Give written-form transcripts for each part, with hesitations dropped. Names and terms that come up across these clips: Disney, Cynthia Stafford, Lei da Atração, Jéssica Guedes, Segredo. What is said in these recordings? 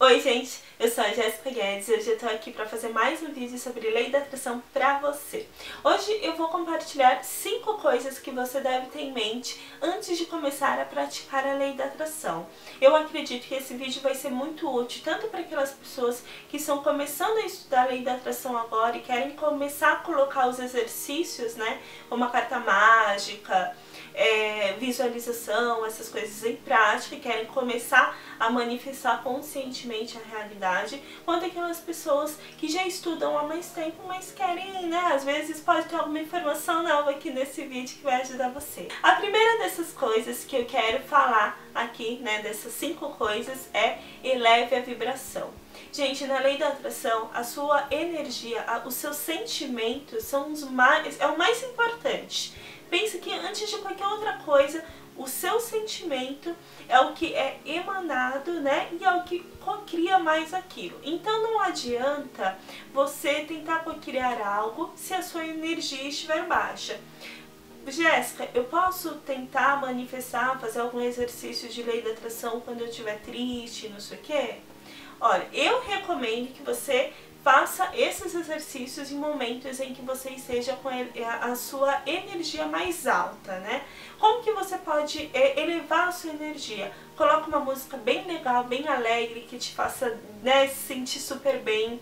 Oi gente, eu sou a Jéssica Guedes e hoje eu tô aqui pra fazer mais um vídeo sobre Lei da Atração pra você. Hoje eu vou compartilhar 5 coisas que você deve ter em mente antes de começar a praticar a Lei da Atração. Eu acredito que esse vídeo vai ser muito útil tanto para aquelas pessoas que estão começando a estudar a Lei da Atração agora e querem começar a colocar os exercícios, né, como a carta mágica, visualização, essas coisas em prática e querem começar a manifestar conscientemente a realidade, quanto aquelas pessoas que já estudam há mais tempo, mas querem, né, às vezes pode ter alguma informação nova aqui nesse vídeo que vai ajudar você. A primeira dessas coisas que eu quero falar aqui, né, dessas 5 coisas é: eleve a vibração. Gente, na Lei da Atração, a sua energia, os seus sentimentos é o mais importante. Pensa que antes de qualquer outra coisa, o seu sentimento é o que é emanado, né? E é o que cocria mais aquilo. Então não adianta você tentar cocriar algo se a sua energia estiver baixa. Jéssica, eu posso tentar manifestar, fazer algum exercício de Lei da Atração quando eu estiver triste, não sei o quê? Olha, eu recomendo que você faça esses exercícios em momentos em que você esteja com a sua energia mais alta, né? Como que você pode elevar a sua energia? Coloca uma música bem legal, bem alegre, que te faça, né, se sentir super bem.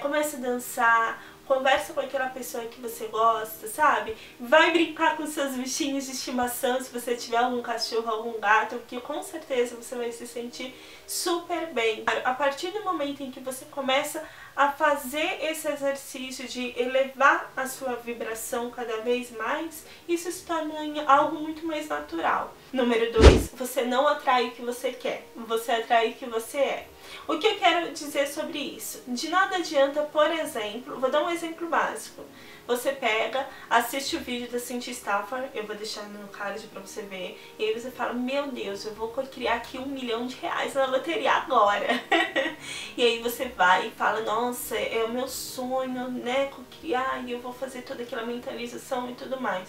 Começa a dançar, conversa com aquela pessoa que você gosta, sabe? Vai brincar com seus bichinhos de estimação, se você tiver algum cachorro, algum gato, porque com certeza você vai se sentir super bem. A partir do momento em que você começa a fazer esse exercício de elevar a sua vibração cada vez mais, isso se torna algo muito mais natural. Número 2, você não atrai o que você quer, você atrai o que você é. O que eu quero dizer sobre isso? De nada adianta, por exemplo, vou dar um exemplo básico. Você pega, assiste o vídeo da Cynthia Stafford, eu vou deixar no card pra você ver, e aí você fala, meu Deus, eu vou criar aqui 1 milhão de reais na loteria agora. E aí você vai e fala, nossa, é o meu sonho, né, criar, e eu vou fazer toda aquela mentalização e tudo mais.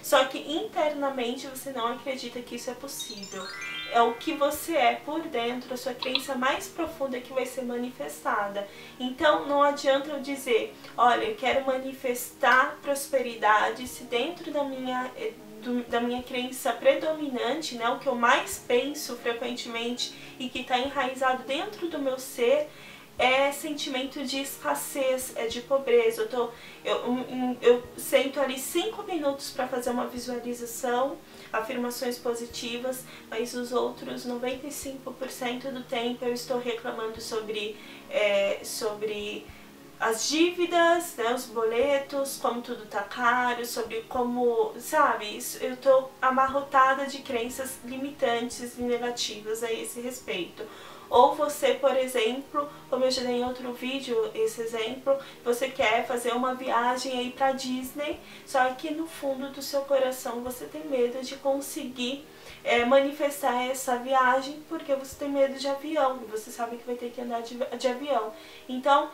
Só que internamente você não acredita que isso é possível. É o que você é por dentro, a sua crença mais profunda que vai ser manifestada. Então não adianta eu dizer, olha, eu quero manifestar prosperidade se dentro da minha crença predominante, né, o que eu mais penso frequentemente e que está enraizado dentro do meu ser, é sentimento de escassez, é de pobreza. Eu sento ali 5 minutos para fazer uma visualização, afirmações positivas, mas os outros 95% do tempo eu estou reclamando sobre as dívidas, né, os boletos, como tudo tá caro, sobre como, sabe, isso, eu tô amarrotada de crenças limitantes e negativas a esse respeito. Ou você, por exemplo, como eu já dei em outro vídeo esse exemplo, você quer fazer uma viagem aí pra Disney, só que no fundo do seu coração você tem medo de conseguir manifestar essa viagem porque você tem medo de avião, você sabe que vai ter que andar de avião. Então,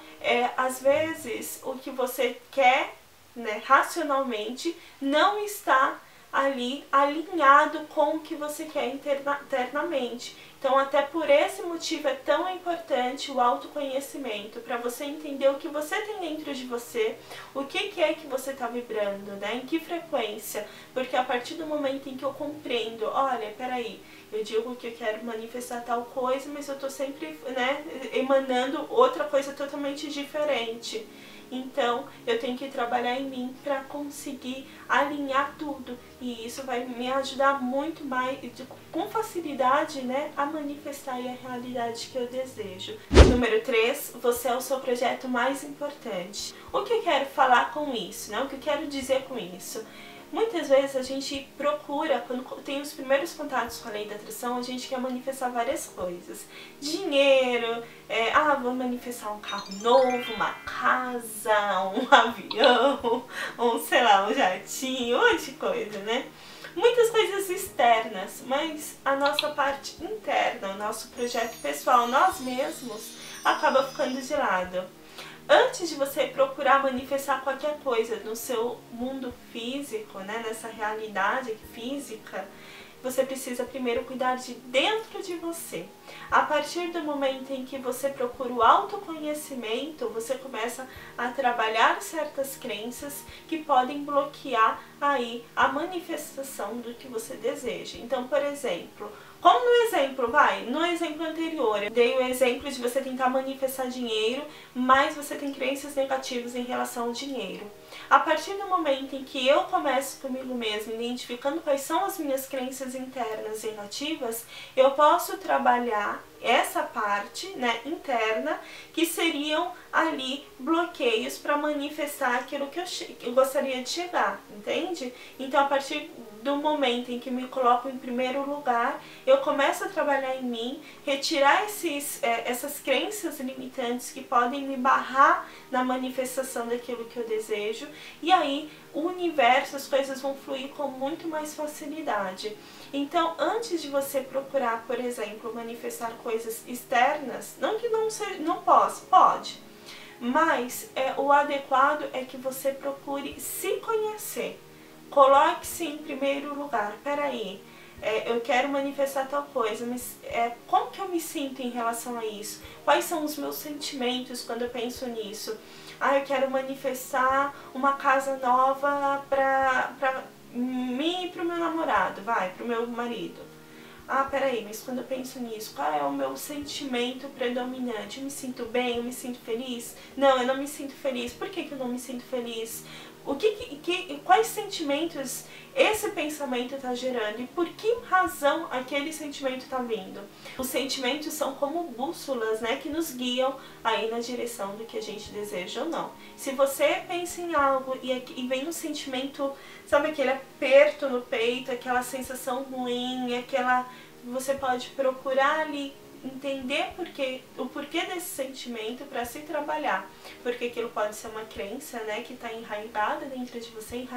às vezes, o que você quer, né, racionalmente, não está ali alinhado com o que você quer internamente. Então, até por esse motivo é tão importante o autoconhecimento, para você entender o que você tem dentro de você, o que é que você está vibrando, né? Em que frequência? Porque a partir do momento em que eu compreendo, olha, peraí, eu digo que eu quero manifestar tal coisa, mas eu estou sempre, né, emanando outra coisa totalmente diferente. Então, eu tenho que trabalhar em mim para conseguir alinhar tudo. E isso vai me ajudar muito mais, com facilidade, né, a manifestar a realidade que eu desejo. Número 3, você é o seu projeto mais importante. O que eu quero falar com isso, né? O que eu quero dizer com isso? Muitas vezes a gente procura, quando tem os primeiros contatos com a Lei da Atração, a gente quer manifestar várias coisas. Dinheiro, vou manifestar um carro novo, uma casa, um avião, sei lá, um jatinho, um monte de coisa, né? Muitas coisas externas, mas a nossa parte interna, o nosso projeto pessoal, nós mesmos, acaba ficando de lado. Antes de você procurar manifestar qualquer coisa no seu mundo físico, né, nessa realidade física, você precisa primeiro cuidar de dentro de você. A partir do momento em que você procura o autoconhecimento, você começa a trabalhar certas crenças que podem bloquear aí a manifestação do que você deseja. Então, por exemplo, como no exemplo, no exemplo anterior, eu dei o exemplo de você tentar manifestar dinheiro, mas você tem crenças negativas em relação ao dinheiro. A partir do momento em que eu começo comigo mesma, identificando quais são as minhas crenças internas e negativas, eu posso trabalhar essa parte, interna, que seriam ali bloqueios para manifestar aquilo que eu gostaria de chegar, entende? Então, a partir do momento em que me coloco em primeiro lugar, eu começo a trabalhar em mim, retirar essas crenças limitantes que podem me barrar na manifestação daquilo que eu desejo, e aí o universo, as coisas vão fluir com muito mais facilidade. Então, antes de você procurar, por exemplo, manifestar coisas externas, não que não seja, não possa, pode, mas o adequado é que você procure se conhecer. Coloque-se em primeiro lugar. Peraí, eu quero manifestar tal coisa, mas como que eu me sinto em relação a isso? Quais são os meus sentimentos quando eu penso nisso? Ah, eu quero manifestar uma casa nova pra mim e pro meu namorado, pro meu marido. Ah, peraí, mas quando eu penso nisso, qual é o meu sentimento predominante? Eu me sinto bem? Eu me sinto feliz? Não, eu não me sinto feliz. Por que eu não me sinto feliz? Quais sentimentos esse pensamento está gerando e por que razão aquele sentimento está vindo? Os sentimentos são como bússolas, que nos guiam aí na direção do que a gente deseja ou não. Se você pensa em algo e vem um sentimento, sabe, aquele aperto no peito, aquela sensação ruim, você pode procurar ali, entender o porquê desse sentimento para se trabalhar, porque aquilo pode ser uma crença, que está enraizada dentro de você,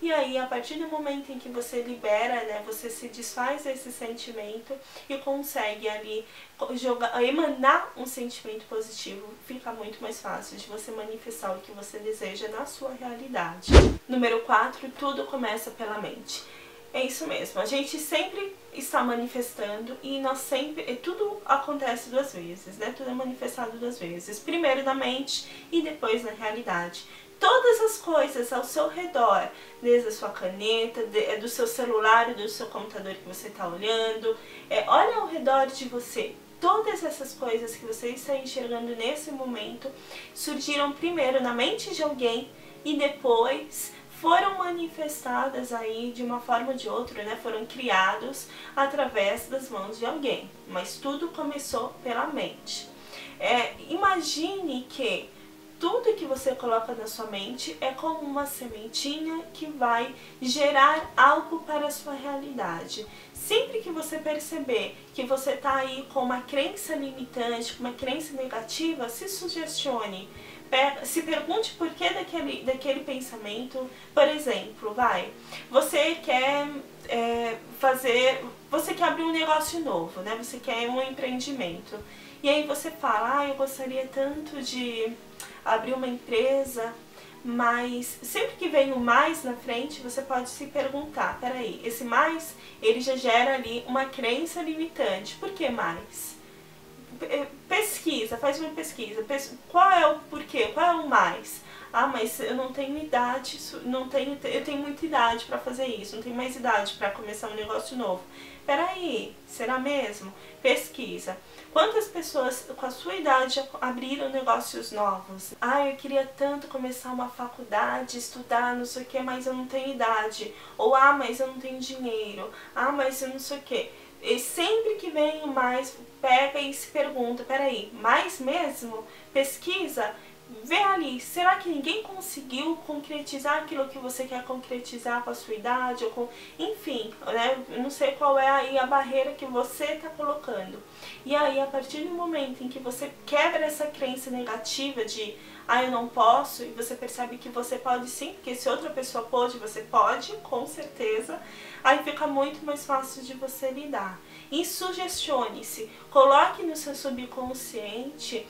e aí a partir do momento em que você libera, você se desfaz desse sentimento e consegue ali emanar um sentimento positivo, fica muito mais fácil de você manifestar o que você deseja na sua realidade. Número 4, tudo começa pela mente. É isso mesmo, a gente sempre está manifestando e tudo acontece duas vezes, tudo é manifestado duas vezes, primeiro na mente e depois na realidade. Todas as coisas ao seu redor, desde a sua caneta, do seu celular, do seu computador que você está olhando, olha ao redor de você. Todas essas coisas que você está enxergando nesse momento surgiram primeiro na mente de alguém e depois foram manifestadas aí de uma forma ou de outra, foram criados através das mãos de alguém, mas tudo começou pela mente. Imagine que tudo que você coloca na sua mente é como uma sementinha que vai gerar algo para a sua realidade. Sempre que você perceber que você está aí com uma crença limitante, com uma crença negativa, se sugestione. Se pergunte por que daquele pensamento. Por exemplo, você quer você quer abrir um negócio novo, Você quer um empreendimento. E aí você fala, eu gostaria tanto de abrir uma empresa, mas sempre que vem o mais na frente, você pode se perguntar, peraí, esse mais, ele já gera ali uma crença limitante. Por que mais? Pesquisa, faz uma pesquisa, qual é o porquê, qual é o mais? Ah, mas eu não tenho idade, eu tenho muita idade para fazer isso, não tenho mais idade para começar um negócio novo. Peraí, será mesmo? Pesquisa. Quantas pessoas com a sua idade já abriram negócios novos? Ah, eu queria tanto começar uma faculdade, estudar, não sei o que, mas eu não tenho idade. Ou, ah, mas eu não tenho dinheiro. Ah, mas eu não sei o que. E sempre que vem o mais, pega e se pergunta, peraí, mais mesmo? Pesquisa, vê ali, será que ninguém conseguiu concretizar aquilo que você quer concretizar com a sua idade? Ou com... Enfim, não sei qual é aí a barreira que você está colocando. E aí, a partir do momento em que você quebra essa crença negativa de eu não posso, e você percebe que você pode sim, porque se outra pessoa pôde, você pode, com certeza, aí fica muito mais fácil de você lidar. E sugestione-se, coloque no seu subconsciente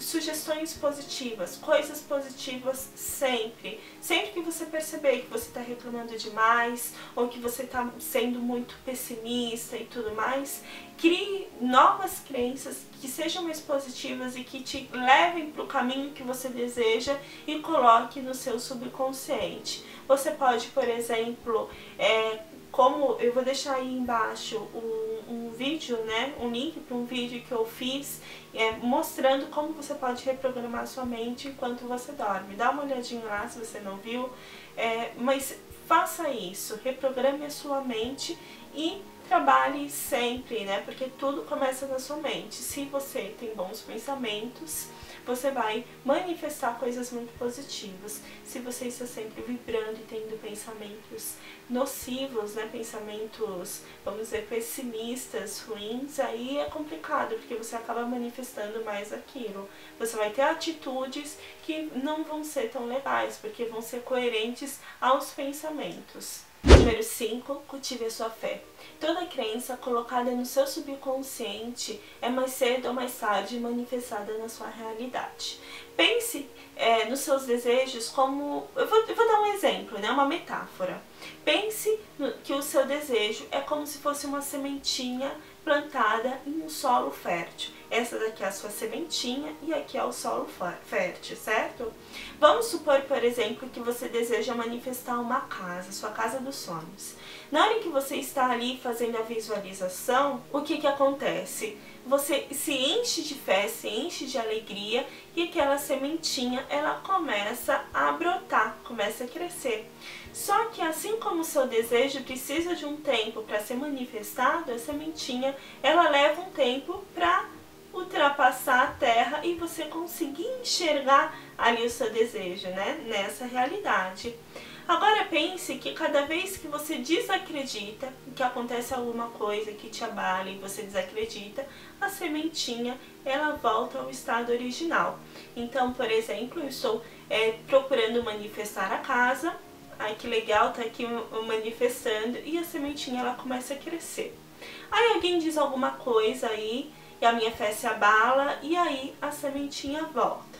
sugestões positivas, coisas positivas sempre. Sempre que você perceber que você está reclamando demais ou que você está sendo muito pessimista e tudo mais, crie novas crenças que sejam mais positivas e que te levem para o caminho que você deseja e coloque no seu subconsciente. Você pode, por exemplo, como eu vou deixar aí embaixo um vídeo, né, um link para um vídeo que eu fiz mostrando como você pode reprogramar sua mente enquanto você dorme. Dá uma olhadinha lá se você não viu, mas faça isso, reprograme a sua mente e trabalhe sempre, né, porque tudo começa na sua mente. Se você tem bons pensamentos, você vai manifestar coisas muito positivas. Se você está sempre vibrando e tendo pensamentos nocivos, né, pensamentos, vamos dizer, pessimistas, ruins, aí é complicado, porque você acaba manifestando mais aquilo. Você vai ter atitudes que não vão ser tão legais, porque vão ser coerentes aos pensamentos. Número 5, cultive a sua fé. Toda crença colocada no seu subconsciente é mais cedo ou mais tarde manifestada na sua realidade. Pense nos seus desejos como... Eu vou dar um exemplo, né? Uma metáfora. Pense que o seu desejo é como se fosse uma sementinha plantada em um solo fértil. Essa daqui é a sua sementinha e aqui é o solo fértil, certo? Vamos supor, por exemplo, que você deseja manifestar uma casa, sua casa dos sonhos. Na hora que você está ali fazendo a visualização, o que acontece? Você se enche de fé, se enche de alegria e aquela sementinha, ela começa a brotar, começa a crescer. Só que assim como o seu desejo precisa de um tempo para ser manifestado, a sementinha, ela leva um tempo para ultrapassar a terra e você conseguir enxergar ali o seu desejo, né? Nessa realidade. Agora pense que cada vez que você desacredita que acontece alguma coisa que te abala e você desacredita, a sementinha, ela volta ao estado original. Então, por exemplo, eu estou procurando manifestar a casa. Ai, que legal, tá aqui manifestando. E a sementinha, ela começa a crescer. Aí alguém diz alguma coisa aí e a minha fé se abala e aí a sementinha volta.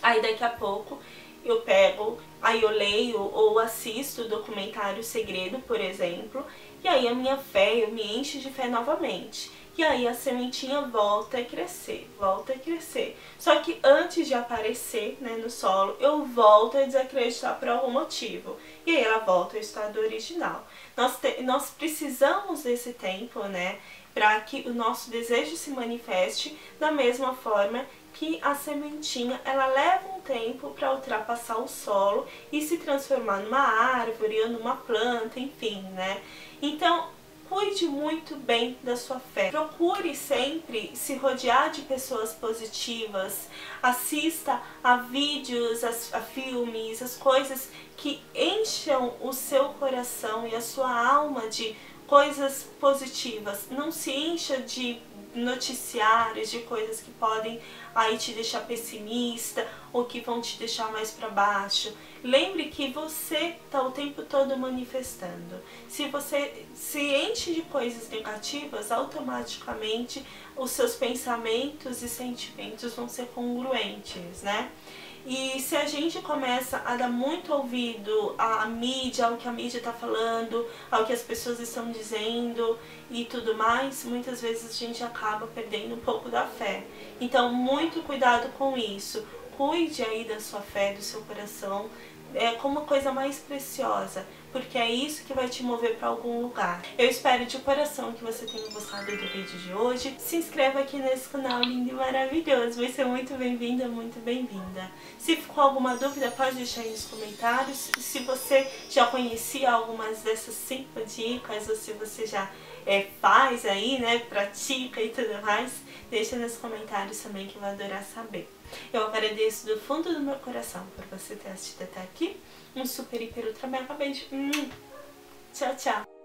Aí daqui a pouco eu pego, aí eu leio ou assisto o documentário Segredo, por exemplo, e aí a minha fé, eu me encho de fé novamente. E aí a sementinha volta a crescer, volta a crescer. Só que antes de aparecer, né, no solo, eu volto a desacreditar por algum motivo. E aí ela volta ao estado original. Nós precisamos desse tempo, né, para que o nosso desejo se manifeste da mesma forma que a sementinha, ela leva um tempo para ultrapassar o solo e se transformar numa árvore ou numa planta, enfim, né? Então, cuide muito bem da sua fé. Procure sempre se rodear de pessoas positivas. Assista a vídeos, a filmes, as coisas que encham o seu coração e a sua alma de coisas positivas. Não se encha de noticiários, de coisas que podem aí te deixar pessimista ou que vão te deixar mais para baixo. Lembre que você tá o tempo todo manifestando. Se você se enche de coisas negativas, automaticamente os seus pensamentos e sentimentos vão ser congruentes, né? E se a gente começa a dar muito ouvido à mídia, ao que a mídia está falando, ao que as pessoas estão dizendo e tudo mais, muitas vezes a gente acaba perdendo um pouco da fé. Então, muito cuidado com isso. Cuide aí da sua fé, do seu coração, como uma coisa mais preciosa, porque é isso que vai te mover para algum lugar. Eu espero de coração que você tenha gostado do vídeo de hoje. Se inscreva aqui nesse canal lindo e maravilhoso, vai ser muito bem-vinda, muito bem-vinda. Se ficou alguma dúvida, pode deixar aí nos comentários. Se você já conhecia algumas dessas 5 dicas, ou se você já faz aí, né, pratica e tudo mais, deixa nos comentários também que eu vou adorar saber. Eu agradeço do fundo do meu coração por você ter assistido até aqui. Um super, hiper, ultra, mega beijo. Tchau, tchau.